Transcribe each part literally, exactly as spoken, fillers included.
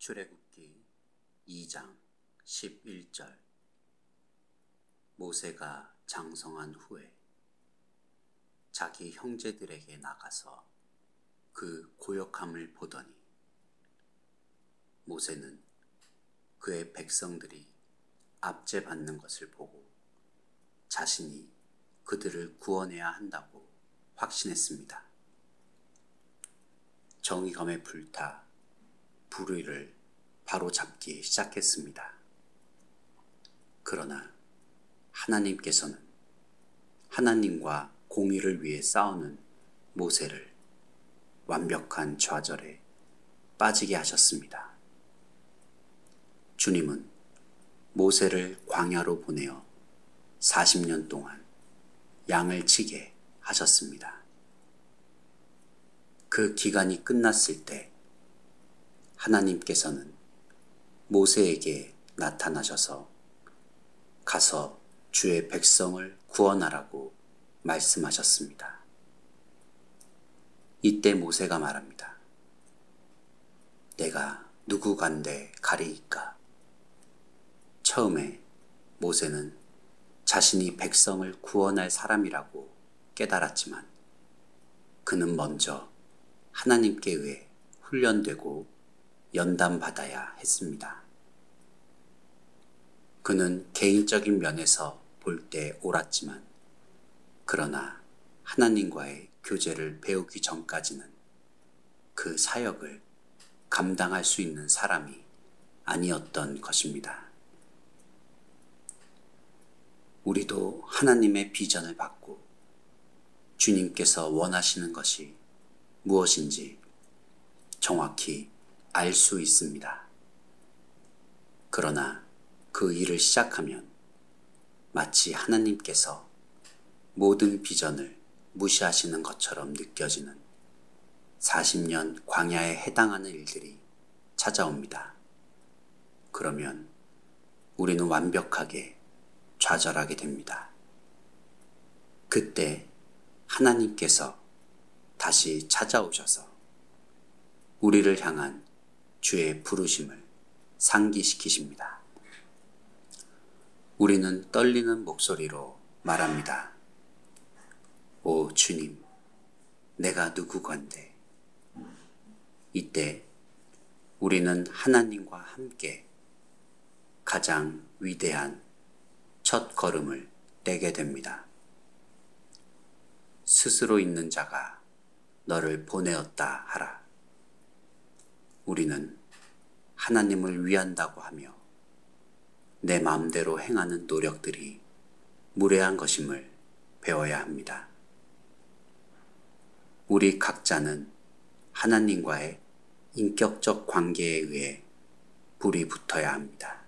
출애굽기 이 장 십일 절. 모세가 장성한 후에 자기 형제들에게 나가서 그 고역함을 보더니 모세는 그의 백성들이 압제받는 것을 보고 자신이 그들을 구원해야 한다고 확신했습니다. 정의감에 불타 불의를 바로잡기 시작했습니다. 그러나 하나님께서는 하나님과 공의를 위해 싸우는 모세를 완벽한 좌절에 빠지게 하셨습니다. 주님은 모세를 광야로 보내어 사십 년 동안 양을 치게 하셨습니다. 그 기간이 끝났을 때 하나님께서는 모세에게 나타나셔서 가서 주의 백성을 구원하라고 말씀하셨습니다. 이때 모세가 말합니다. 내가 누구 간데 가리이까? 처음에 모세는 자신이 백성을 구원할 사람이라고 깨달았지만 그는 먼저 하나님께 의해 훈련되고 연단받아야 했습니다. 그는 개인적인 면에서 볼 때 옳았지만 그러나 하나님과의 교제를 배우기 전까지는 그 사역을 감당할 수 있는 사람이 아니었던 것입니다. 우리도 하나님의 비전을 받고 주님께서 원하시는 것이 무엇인지 정확히 알 수 있습니다. 그러나 그 일을 시작하면 마치 하나님께서 모든 비전을 무시하시는 것처럼 느껴지는 사십 년 광야에 해당하는 일들이 찾아옵니다. 그러면 우리는 완벽하게 좌절하게 됩니다. 그때 하나님께서 다시 찾아오셔서 우리를 향한 주의 부르심을 상기시키십니다. 우리는 떨리는 목소리로 말합니다. 오 주님, 내가 누구건데? 이때 우리는 하나님과 함께 가장 위대한 첫 걸음을 떼게 됩니다. 스스로 있는 자가 너를 보내었다 하라. 우리는 하나님을 위한다고 하며 내 마음대로 행하는 노력들이 무례한 것임을 배워야 합니다. 우리 각자는 하나님과의 인격적 관계에 의해 불이 붙어야 합니다.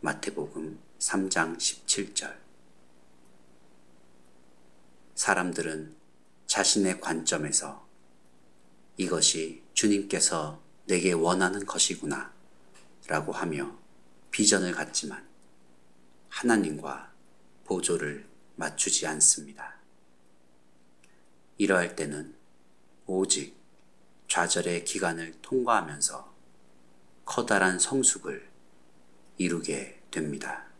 마태복음 삼 장 십칠 절. 사람들은 자신의 관점에서 이것이 주님께서 내게 원하는 것이구나 라고 하며 비전을 갖지만 하나님과 보조를 맞추지 않습니다. 이러할 때는 오직 좌절의 기간을 통과하면서 커다란 성숙을 이루게 됩니다.